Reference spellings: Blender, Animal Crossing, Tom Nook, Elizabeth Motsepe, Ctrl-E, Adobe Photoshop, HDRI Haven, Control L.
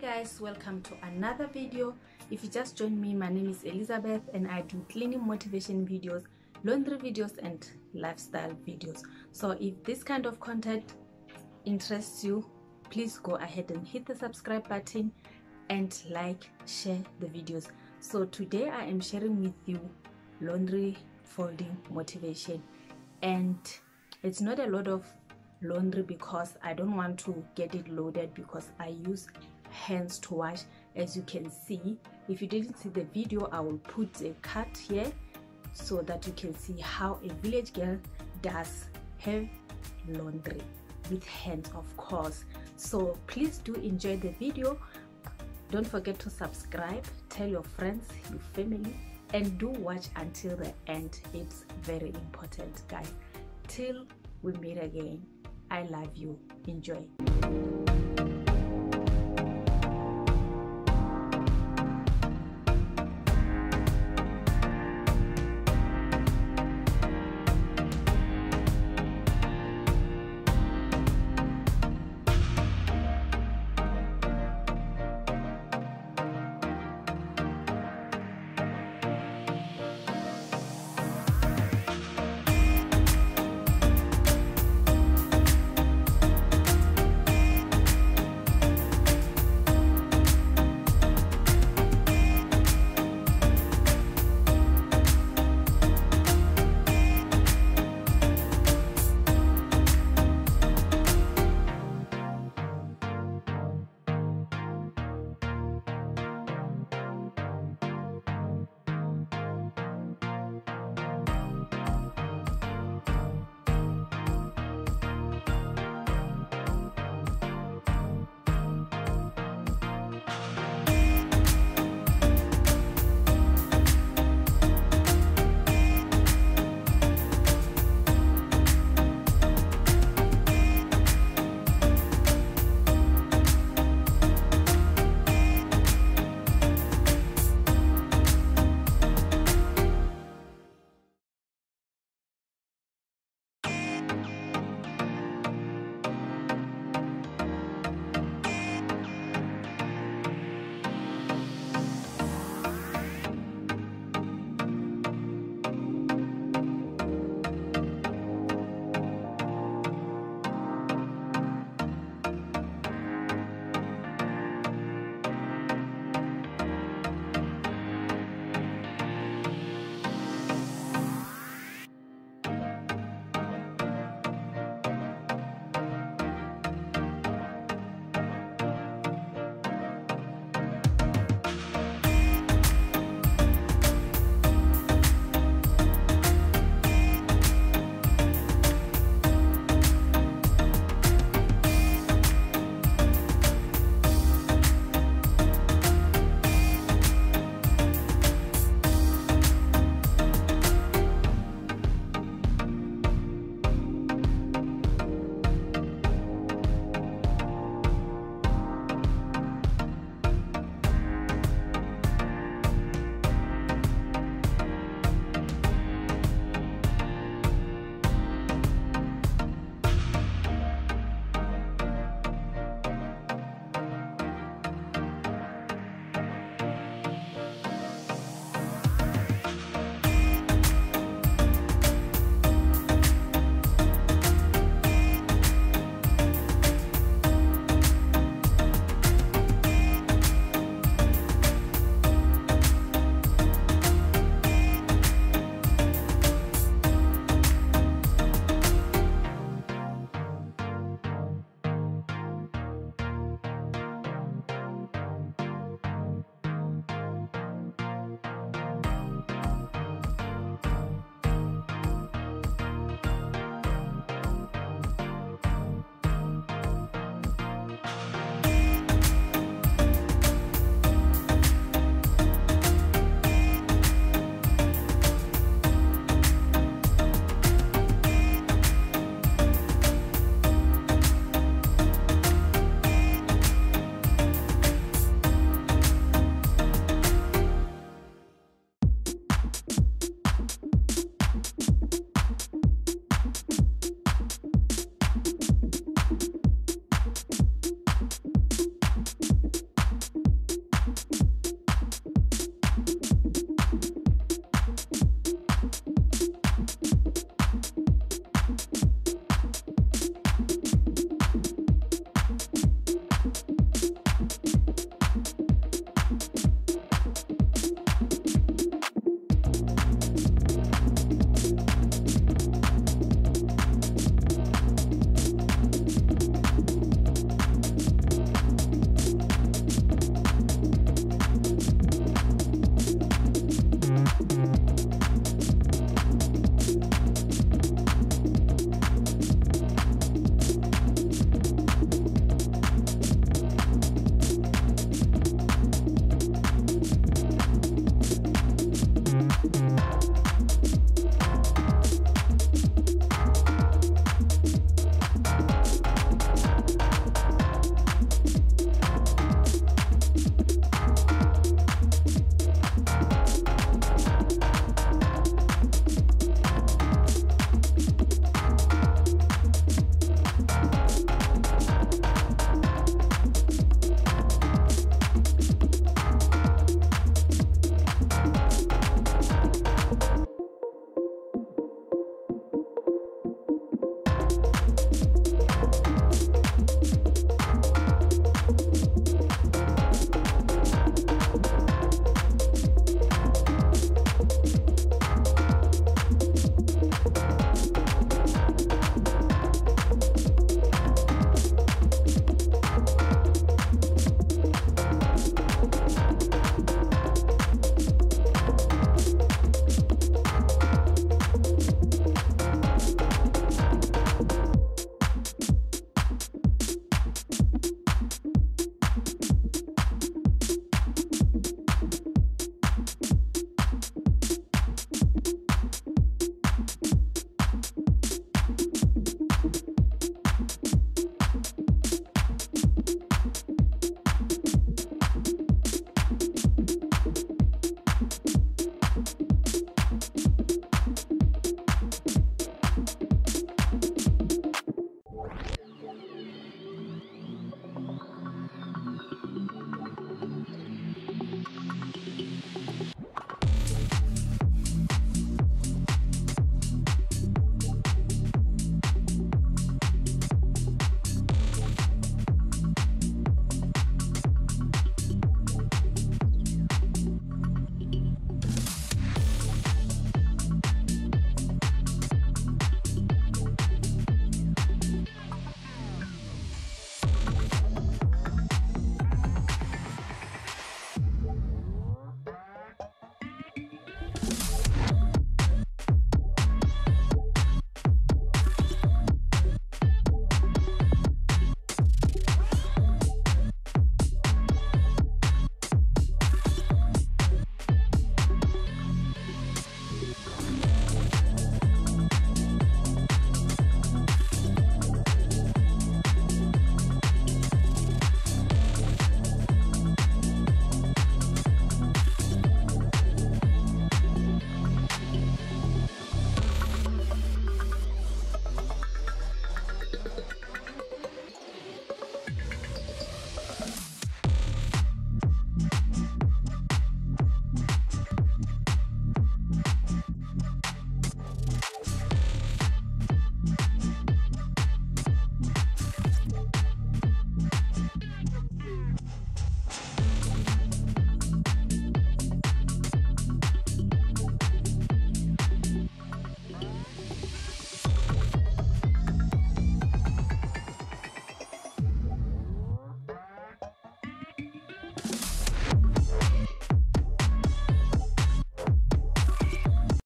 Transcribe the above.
guys, welcome to another video. If you just joined me, my name is Elizabeth and I do cleaning motivation videos, laundry videos and lifestyle videos. So if this kind of content interests you, please go ahead and hit the subscribe button and like, share the videos. So today I am sharing with you laundry folding motivation, and it's not a lot of laundry because I don't want to get it loaded because I use hands to wash. As you can see, if you didn't see the video, I will put a card here so that you can see how a village girl does her laundry with hands, of course. So please do enjoy the video. Don't forget to subscribe, tell your friends, your family, and do watch until the end. It's very important, guys. Till we meet again, I love you. Enjoy.